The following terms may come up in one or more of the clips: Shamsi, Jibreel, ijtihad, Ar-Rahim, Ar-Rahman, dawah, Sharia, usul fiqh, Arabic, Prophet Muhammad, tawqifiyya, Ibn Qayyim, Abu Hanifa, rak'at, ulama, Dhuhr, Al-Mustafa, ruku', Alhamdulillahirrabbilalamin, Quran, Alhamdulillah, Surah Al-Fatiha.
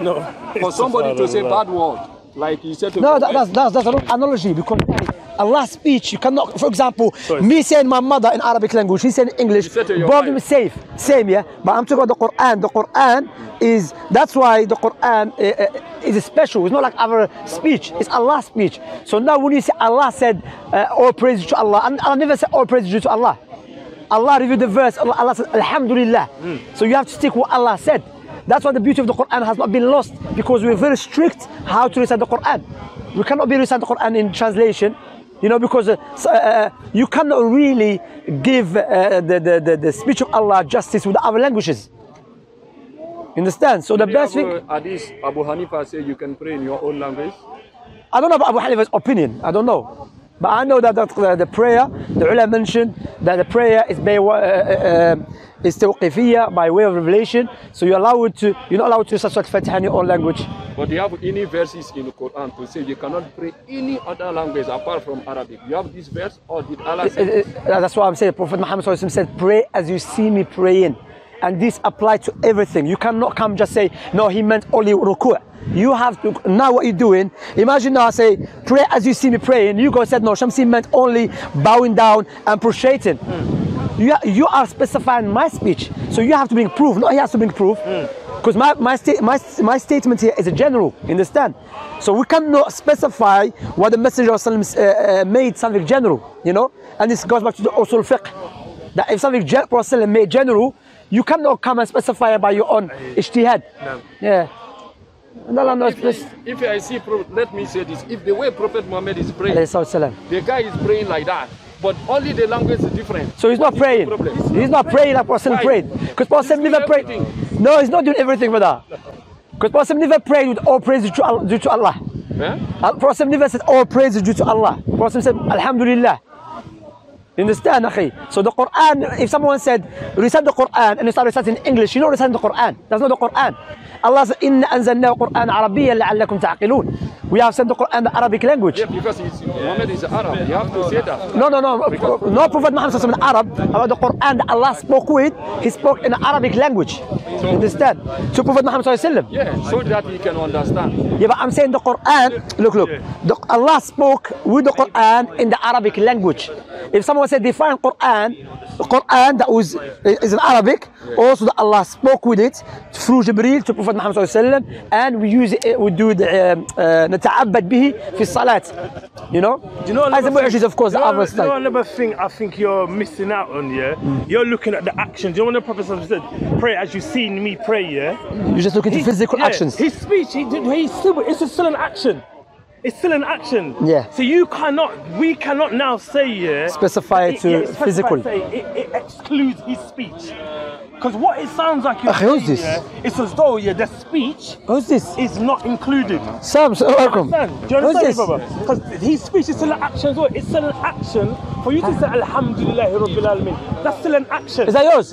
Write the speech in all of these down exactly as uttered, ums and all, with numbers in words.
No. For somebody to say bad word, like you said to No, that, that's, that's, that's an analogy, because Allah's speech, you cannot, for example, so me saying my mother in Arabic language, she saying English, both is safe, same, yeah? But I'm talking about the Quran. The Quran mm. is, that's why the Quran uh, is special. It's not like our speech, it's Allah's speech. So now when you say Allah said, uh, all praise to Allah, and I never said all praise to Allah. Allah reviewed the verse, Allah, Allah said, Alhamdulillah. Mm. So you have to stick what Allah said. That's why the beauty of the Quran has not been lost, because we're very strict how to recite the Quran. We cannot be reciting the Quran in translation, you know, because uh, uh, you cannot really give uh, the, the, the, the speech of Allah justice with our languages. You understand? So the best thing... Hadith, Abu Hanifa said you can pray in your own language. I don't know about Abu Hanifa's opinion, I don't know. But I know that the, the prayer, the ulama mentioned that the prayer is by, uh, uh, is tawqifiyya, by way of revelation. So you're allowed to, you're not allowed to recite Surah Al-Fatiha in your own language. But do you have any verses in the Quran to say you cannot pray any other language apart from Arabic? You have this verse, or did Allah say? It, it, that's why I'm saying Prophet Muhammad said, "Pray as you see me praying," and this applies to everything. You cannot come just say, "No, he meant only ruku'." You have to, now what you're doing, imagine now I say, pray as you see me praying, you go and said, no, Shamsi meant only bowing down and prostrating. Mm. You, you are specifying my speech, so you have to bring proof, not he has to bring proof, because mm. my, my, sta my, my statement here is a general, understand? So we cannot specify what the Messenger of Allah uh, uh, made something general, you know? And this goes back to the usul fiqh, that if something Prophet made general, you cannot come and specify by your own ijtihad. No. Yeah. No, no, no, if, I, if I see, let me say this, if the way Prophet Muhammad is praying, the guy is praying like that, but only the language is different. So he's not praying. He's, he's not praying like Prophet prayed. Because Prophet never prayed. No, he's not doing everything for that. Because Prophet never prayed with all praise due to Allah. Huh? Prophet never said all praise due to Allah. Prophet said, Alhamdulillah. You understand, akhi? So the Quran, if someone said, recite the Quran, and you start reciting English, you don't recite the Quran. That's not the Quran. Allah said, Inna anzalnahu Quran Arabiyya la'allakum ta'qilun. We have sent the Quran in the Arabic language. Yeah, because he's, yeah. Muhammad is Arab. You have to say that. No, no, no. Because no Prophet Muhammad is an Arab. About the Quran that Allah spoke with, he spoke in Arabic language. So, you understand? So Prophet Muhammad sallallahu alayhi wa sallam. Yeah, so that he can understand. Yeah, but I'm saying the Quran, look, look. The, Allah spoke with the Quran in the Arabic language. If someone said define Quran, the Quran that was is in Arabic, yeah. Also that Allah spoke with it through Jibreel to Prophet Muhammad sallallahu alayhi wa sallam, and we use it, we do the nata'abbad bihi fi salat, you know? Do you know as the mu'ajiz, of course, you know, the other stuff. You know another thing I think you're missing out on, yeah? Mm. You're looking at the actions. You know when the Prophet said, pray as you've seen me pray, yeah? You're just looking at physical yeah, actions. His speech, he did, he's still, it's still an action. It's still an action. Yeah. So you cannot, we cannot now say yeah. Specify it to it, yeah, physical. Say it, it excludes his speech. Because what it sounds like you're saying, who's this? Yeah, it's as though yeah, the speech who's this? Is not included. Sam, so welcome. Do you understand me, brother? Because his speech is still an action as well. It's still an action for you to say Alhamdulillahirrabbilalamin. That's still an action. Is that yours?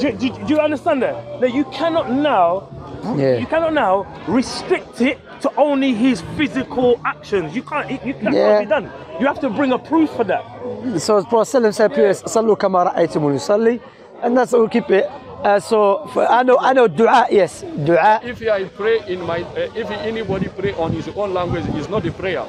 Do, do, do you understand that? That you cannot now, yeah. you cannot now restrict it to only his physical actions. You can't, you can't yeah. be done. You have to bring a proof for that. So the Prophet said, "Sallu kama ra'aytumuni yusalli," and that's all. Keep it. Uh, so for, I know, I know, du'a. Yes, du'a. If I pray in my, uh, if anybody pray on his own language, it's not a prayer.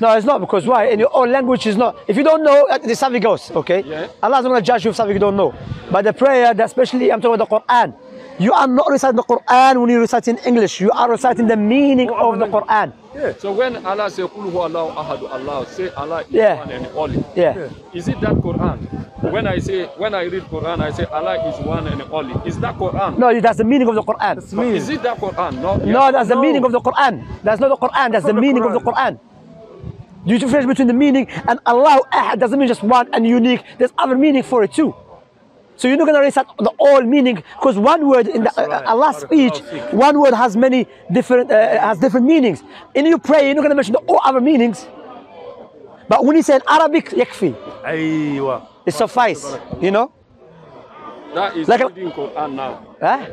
No, it's not, because why? In your own language is not. If you don't know, there's something else, okay? Yeah. Allah's not going to judge you if something you don't know. But the prayer, that especially, I'm talking about the Quran. You are not reciting the Quran when you recite in English. You are reciting the meaning of the Quran. Yeah. So when Allah says, Qul huwa Allahu ahad, Allah, say Allah is yeah. one and only. Yeah. Is it that Quran? When I say, when I read Quran, I say Allah is one and only. Is that Quran? No, that's the meaning of the Quran. Is it that Quran? No, yeah. no that's the no. meaning of the Quran. That's not the Quran, that's, that's the, the meaning Quran. of the Quran. You differentiate between the meaning and Allahu ahad doesn't mean just one and unique. There's other meaning for it too. So you're not going to recite the all meaning, because one word in the, right. Allah's speech, one word has many different uh, has different meanings. In your prayer, you're not going to mention the all other meanings. But when you say in Arabic, yakfi, Aywa. It suffice, you know. That is like reading Quran now. Huh?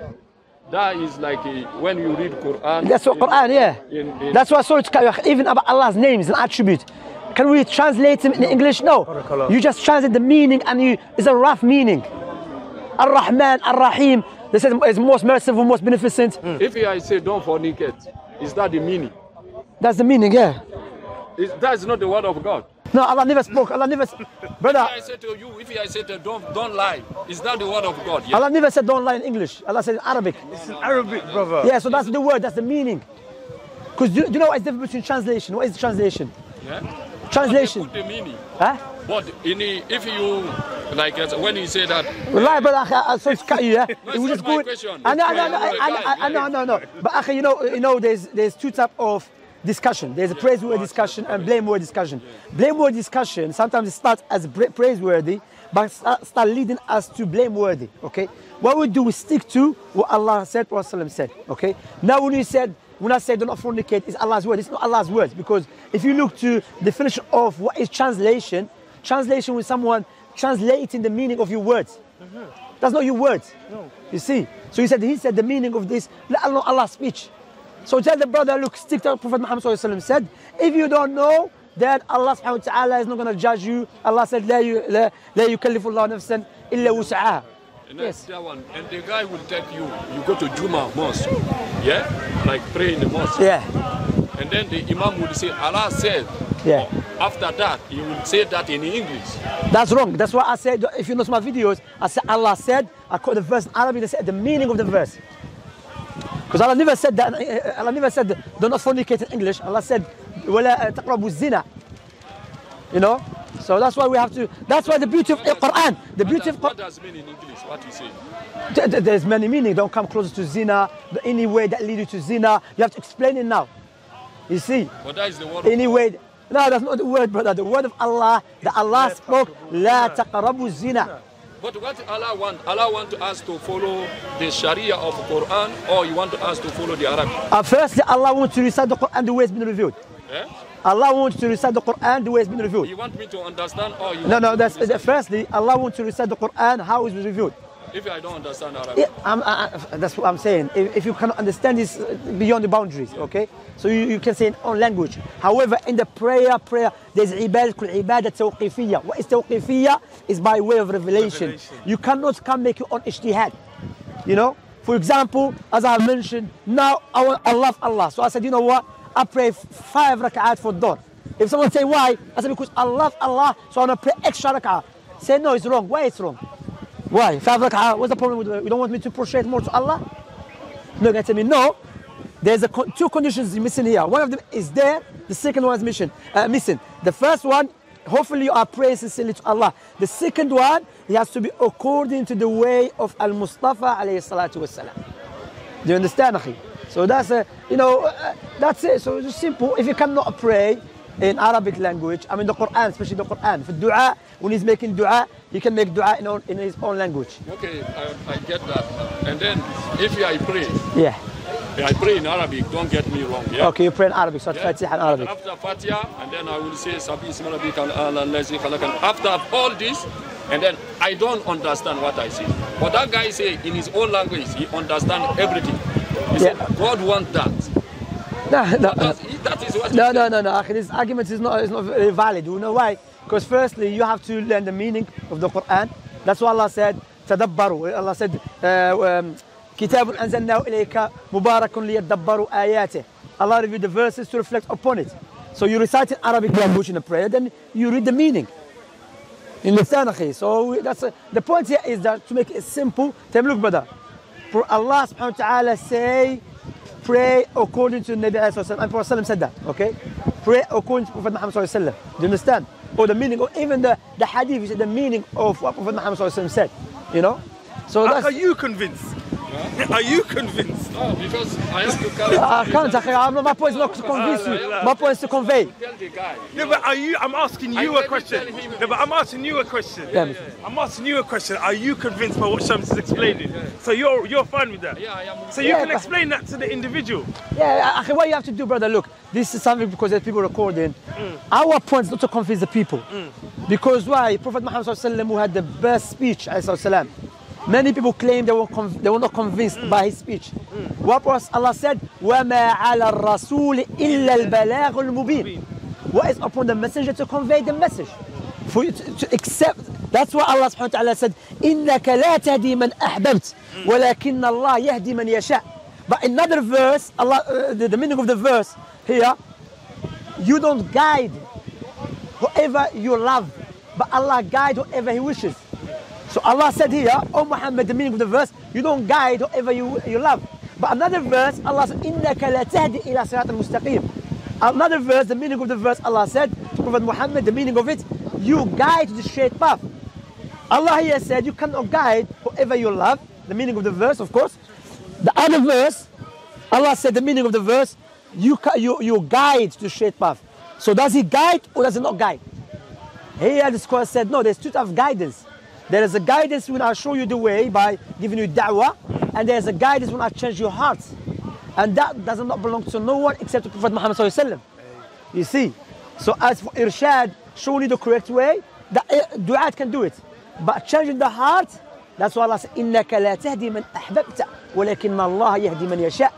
That is like a, when you read Quran. That's what in, Quran, yeah. In, in, That's why Surah even about Allah's names and attributes. Can we translate them in English? No. You just translate the meaning, and you, it's a rough meaning. Ar-Rahman, Ar-Rahim, They said it's most merciful, most beneficent. Mm. If I say don't fornicate, is that the meaning? That's the meaning, yeah. Is, that's not the word of God. No, Allah never spoke. Allah never brother. If I say to you, if I say to don't don't lie, is that the word of God? Yeah. Allah never said don't lie in English. Allah said in Arabic. It's in Arabic, brother. Yeah, so that's the word, that's the meaning. Because do, do you know what's the difference between translation? What is the translation? Yeah. Translation. What the meaning? Huh? But in the, if you like when you say that. Lie, brother. I sorry to cut you. Yeah. No, it was just good. I know, I know, I know, I know, I know. But you know, you know, there's there's two types of discussion. There's a yeah, praiseworthy discussion and blameworthy discussion. Yeah. Blameworthy discussion sometimes it starts as praiseworthy, but start, start leading us to blameworthy. Okay, what we do, we stick to what Allah said, Prophet said. Okay, now when you said, when I say do not fornicate, it's Allah's word. It's not Allah's word because if you look to the definition of what is translation, translation with someone translating the meaning of your words. Mm-hmm. That's not your words. No. You see, so he said he said the meaning of this. Allah, Allah's speech. So tell the brother, look, stick to what Prophet Muhammad said. If you don't know, then Allah subhanahu wa ta'ala is not going to judge you. Allah said, la la la yukallifullahu nafsan illa wus'aha. Yes. That one. And the guy will take you, you go to Juma mosque, yeah? Like pray in the mosque. Yeah. And then the Imam will say, Allah said. Yeah. After that, he will say that in English. That's wrong. That's why I said, if you notice my videos, I said, Allah said, I quote the verse in Arabic, they said the meaning of the verse. Because Allah never said that. Allah never said do not fornicate in English. Allah said وَلَا تَقْرَبُوا zina. You know, so that's why we have to. That's why the beauty of the Quran, the beauty of. What does mean in English? What you say? There's many meanings. Don't come closer to zina. Any way that leads you to zina, you have to explain it now. You see. But that is the word. Any way. No, that's not the word, brother. The word of Allah. That Allah spoke. لا تقربوا zina. But what Allah want? Allah want us to follow the Sharia of Quran, or you want us to follow the Arabic? Uh, firstly, Allah wants to recite the Quran the way it's been revealed. Eh? Allah wants to recite the Quran the way it's been revealed. You want me to understand, or you? No, no. That's uh, firstly, Allah wants to recite the Quran how it's been revealed. If I don't understand Arabic, yeah, I'm, I, I, that's what I'm saying. If, if you cannot understand this beyond the boundaries, yeah. Okay? So you, you can say in own language. However, in the prayer, prayer. There's ibadah, ibadah tawqifiyya. What is tawqifiyya? Is by way of revelation. revelation. You cannot come make your own ijtihad. You know? For example, as I mentioned, now I, want, I love Allah. So I said, you know what? I pray five rak'at for Dhuhr. If someone say why, I said, because I love Allah, so I want to pray extra rak'at. Say, no, it's wrong. Why it's wrong? Why? Five rak'at, what's the problem with it? You don't want me to prostrate more to Allah? No, you're going to tell me, no. There's a con two conditions missing here. One of them is there, the second one is mission, uh, missing. The first one, hopefully you are praying sincerely to Allah. The second one, it has to be according to the way of Al-Mustafa alayhi salatu wasalam. Do you understand, akhi? So that's, a, you know, uh, that's it. So it's just simple. If you cannot pray in Arabic language, I mean the Quran, especially the Quran, for dua, when he's making dua, he can make dua in, own, in his own language. Okay, I, I get that. And then, if I pray, yeah. I pray in Arabic, don't get me wrong. Yeah? Okay, you pray in Arabic, so yeah. Fatiha in Arabic. After Fatiha, and then I will say, after all this, and then I don't understand what I say. But that guy say in his own language, he understands everything. He yeah. said, God wants that. No, no, that is what no, no, no, no, this argument is not, is not very valid. You know why? Because firstly, you have to learn the meaning of the Quran. That's what Allah said, tadabbaru. Allah said, uh, um, كتاب أنزلناه إليك مبارك ليتدبروا آياته. Allah revealed the verses to reflect upon it. So you recite in Arabic language in a prayer, then you read the meaning. You understand, akhi? So that's a, the point here is that to make it simple. Tell me, look, brother. For Allah subhanahu wa ta'ala say, pray according to Nabi alayhi salam. And Prophet said that, okay? Pray according to Prophet Muhammad sallallahu alayhi wasallam. Do you understand? Or the meaning, or even the, the hadith, which is the meaning of what Prophet Muhammad sallallahu alayhi wasallam said. You know? So that's, are you convinced? Are you convinced? No, because I have to carry. I can't. I, my point is not to convince you. My point is to convey. Tell the guy. No, but are you? I'm asking you I a question. No, but I'm asking you a question. Yeah, yeah, yeah. I'm asking you a question. Are you convinced by what Shams is explaining? Yeah, yeah. So you're you're fine with that? Yeah, I am. So you yeah, can explain that to the individual. Yeah, what you have to do, brother. Look, this is something because there's people recording. Mm. Our point is not to confuse the people, mm. because why? Prophet Muhammad sallallahu alaihi wasallam, who had the best speech, sallallahu alaihi wasallam. Many people claim they were, they were not convinced mm. by his speech. Mm. What was Allah said? وَمَا عَلَى الرَّسُولِ إِلَّا الْبَلَاغُ الْمُبِينُ. What is upon the messenger to convey the message? For you to, to accept That's why Allah subhanahu wa ta'ala said, إِنَّكَ لَا تَهْدِي مَنْ أَحْبَبْتَ وَلَكِنَّ اللَّهَ يَهْدِي مَنْ يَشَاءُ. But another verse, Allah, uh, the, the meaning of the verse here, you don't guide whoever you love, but Allah guides whoever He wishes. So Allah said here, O Muhammad, the meaning of the verse, you don't guide whoever you, you love. But another verse, Allah said, إِنَّكَ لَا تَهْدِي إِلَى صِرَاطٍ مُسْتَقِيمٍ. Another verse, the meaning of the verse, Allah said to Prophet Muhammad, the meaning of it, you guide the straight path. Allah here said, you cannot guide whoever you love, the meaning of the verse, of course. The other verse, Allah said, the meaning of the verse, you, you, you guide the straight path. So does He guide or does He not guide? Here the scholar said, no, there's two types of guidance. There is a guidance when I show you the way by giving you da'wah, and there's a guidance when I change your heart. And that does not belong to no one except to Prophet Muhammad sallallahu alaihi wasallam. You see? So as for irshad, showing you the correct way, the du'at can do it. But changing the heart, that's why Allah says, إِنَّكَ لَا تَهْدِي مَنْ أَحْبَبْتَ وَلَكِنَّ اللَّهَ يَهْدِي مَنْ يَشَاءُ.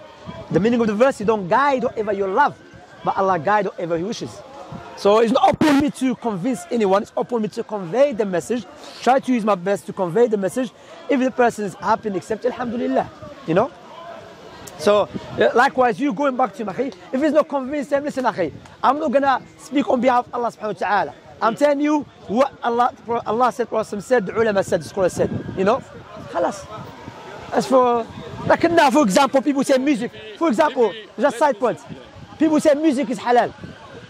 The meaning of the verse, you don't guide whoever you love, but Allah guides whoever He wishes. So it's not up on me to convince anyone, it's up on me to convey the message. Try to use my best to convey the message. If the person is happy and accept, alhamdulillah, you know? So, uh, likewise, you going back to him, akhi, if he's not convinced, then listen, akhi, I'm not going to speak on behalf of Allah subhanahu wa ta'ala. I'm telling you what Allah, Allah said, Rasul said, the ulama said, the scholar said, you know, khalas. As for, like now, for example, people say music. For example, just side point. People say music is halal.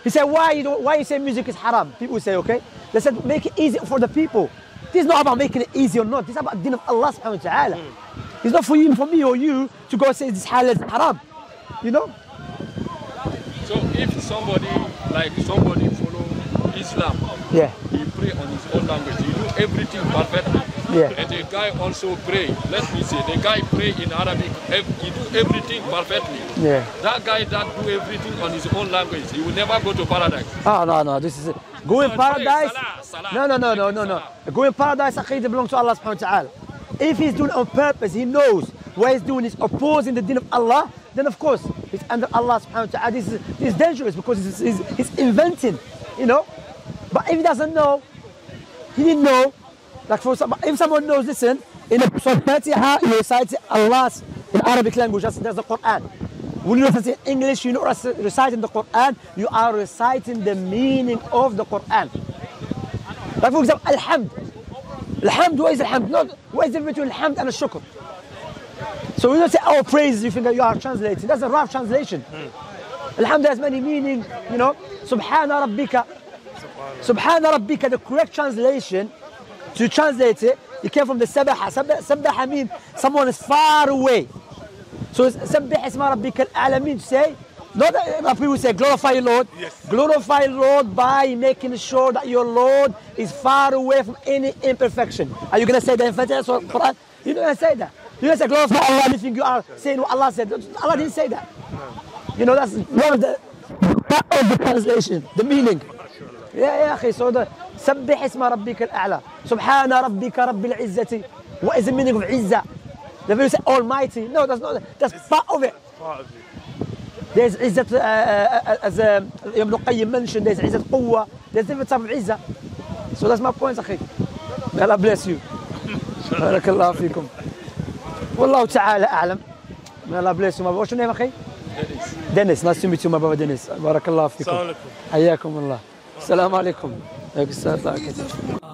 He said, why you, don't, why you say music is haram? People say, okay. They said, make it easy for the people. This is not about making it easy or not. This is about the deen of Allah subhanahu wa ta'ala. It's not for you, for me or you to go say this halal is haram, you know? So if somebody, like somebody follow Islam, yeah. He pray on his own language, he do everything perfect. Yeah. And the guy also pray, let me say, the guy pray in Arabic, he do everything perfectly. Yeah. That guy that do everything on his own language, he will never go to paradise. Oh, no, no, this is it. Go in paradise. Salah, salah. No, no, no, no, no, no. Go in paradise, akhi, they belong to Allah subhanahu wa ta'ala. If he's doing it on purpose, he knows what he's doing is opposing the deen of Allah, then of course, it's under Allah subhanahu wa ta'ala. This is, this is dangerous because it's, it's, it's inventing, you know? But if he doesn't know, he didn't know. Like for some, if someone knows, listen, in the Surah Fatiha, you recite Allah in Arabic language, that's, that's the Quran. When you recite in English, you're not reciting the Quran, you are reciting the meaning of the Quran. Like for example, Alhamd. Alhamd, what is Alhamd? Not what is the difference between Alhamd and Shukr. So we don't say, oh, praise, you think that you are translating. That's a rough translation. Mm. Alhamd has many meanings, you know. Subhana Rabbika. Subhana Rabbika, the correct translation, to translate it, it came from the Sabaha. Sabaha means someone is far away. So it's Sabbih Isma Rabbika al-Alamin, say, not that people say, glorify your Lord. Yes. Glorify your Lord by making sure that your Lord is far away from any imperfection. Are you going to say that in Fatiha or Quran? You don't say that. You don't say glorify Allah if you are saying what Allah said. Allah didn't say that. You know, that's one of the, that of the translation, the meaning. Yeah, yeah, so the Sabbih Isma Rabbika al-A'la. Subhana Rabbika Rabbil Izzati. What is the meaning of Izza? The people say Almighty. No, that's not, that's it's part of it. Part of it. There's Izzat, uh, as Ibn Qayyim mentioned, there's Izzat Quwwa, there's different type of Izzat. So that's my point, akhi. May Allah bless you. Barakallahu feekum. Wallahu ta'ala a'lam. May Allah bless you, my brother. What's your name, akhi? Dennis. Dennis, nice to meet you, my brother Dennis. Barakallahu feekum. Assalamu alaikum. Hayyakum Allah. Assalamu alaikum.